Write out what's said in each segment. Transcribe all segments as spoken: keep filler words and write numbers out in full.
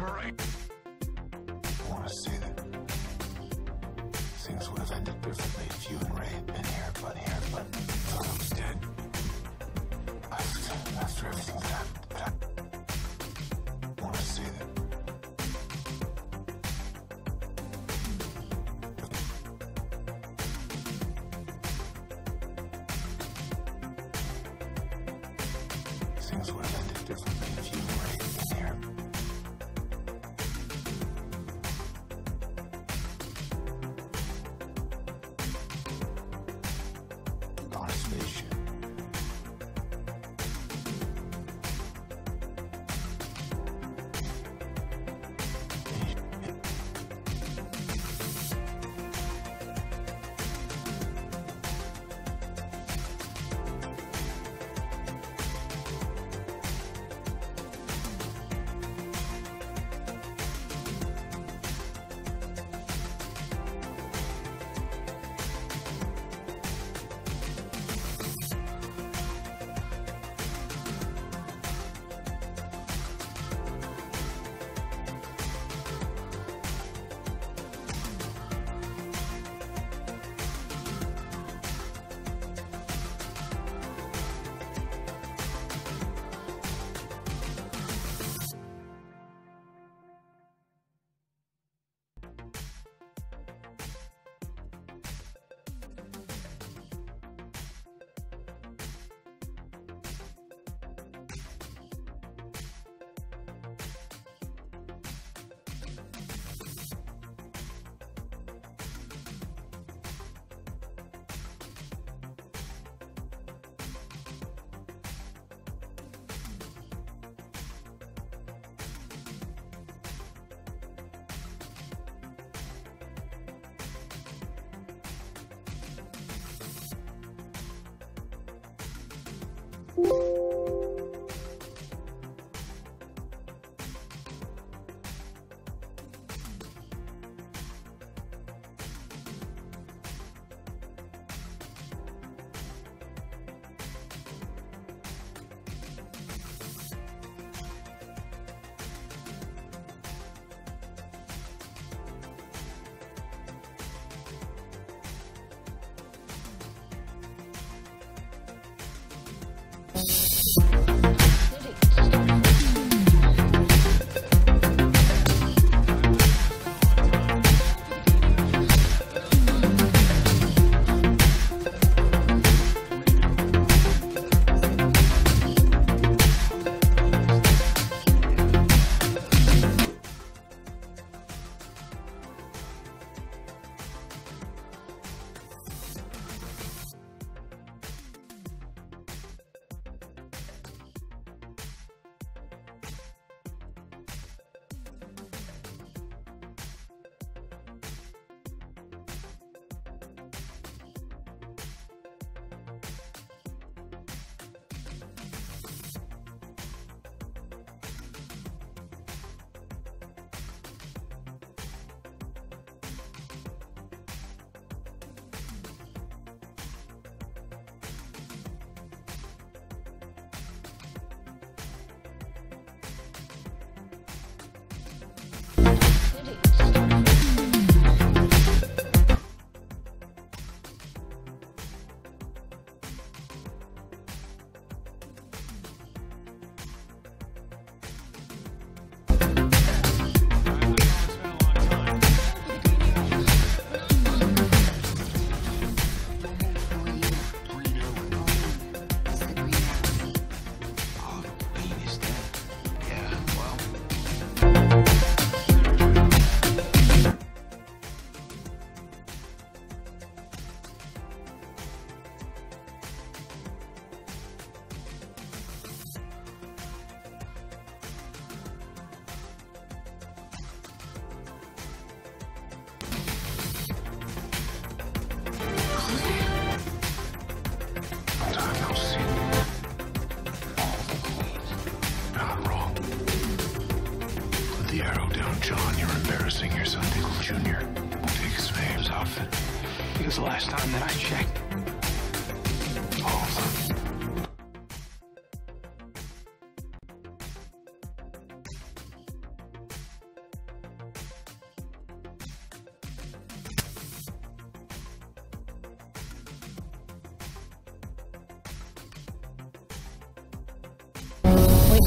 her. I want to say that things would have ended differently if you and Ray had been here, but here, but Tom was dead. After, after everything that happened, but I want to say that.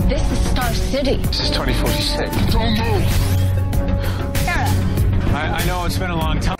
This is Star City. This is twenty forty-six. Don't move! Kara. I, I know it's been a long time.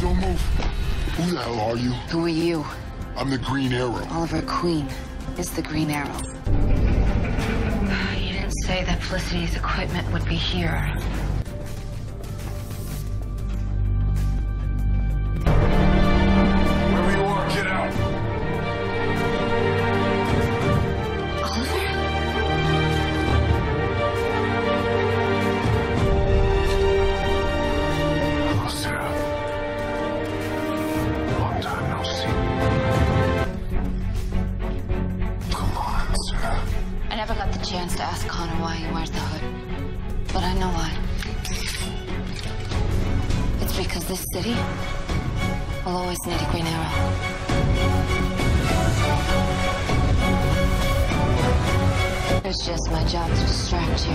Don't move. Who the hell are you? Who are you? I'm the Green Arrow. Oliver Queen is the Green Arrow. You didn't say that Felicity's equipment would be here. Wherever you are, get out! Oliver? Hello, Sarah. I never got the chance to ask Connor why he wears the hood, but I know why. It's because this city will always need a Green Arrow. It's just my job to distract you.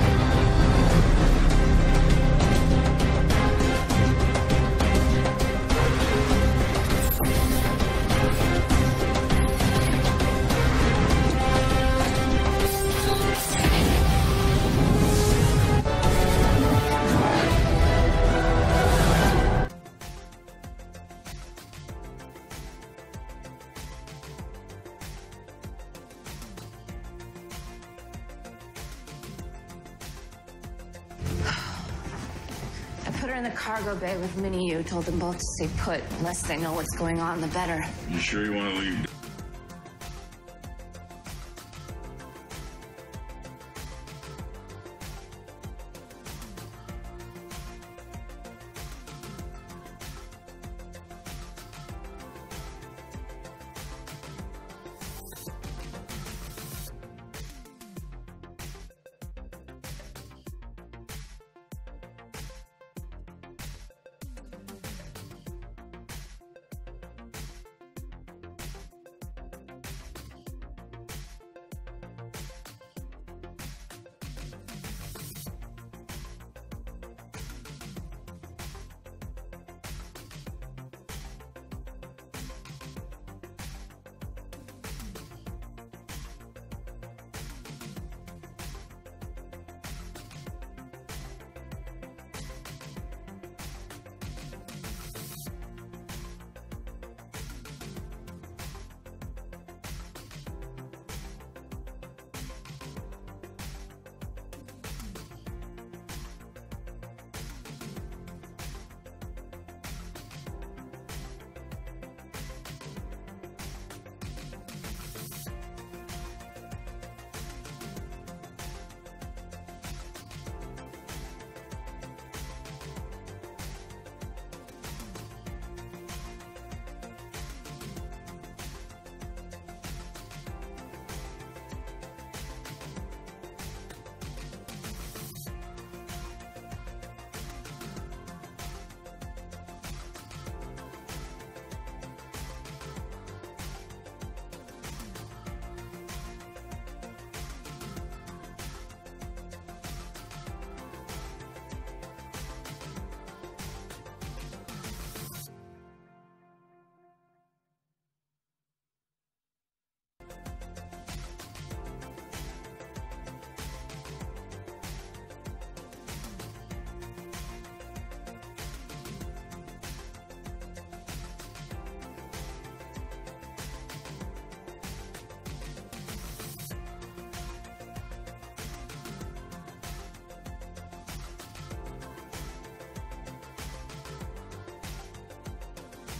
Put her in the cargo bay with Minnie. You told them both to stay put. The less they know what's going on, the better. You sure you want to leave?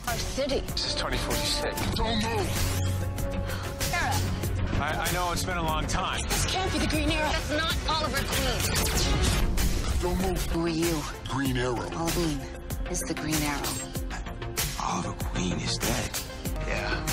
our city. This is twenty forty-six. Don't move! Sarah! I, I know it's been a long time. This can't be the Green Arrow. That's not Oliver Queen. Don't move. Who are you? Green Arrow. Oliver Queen is the Green Arrow. Oliver Queen is dead. Yeah.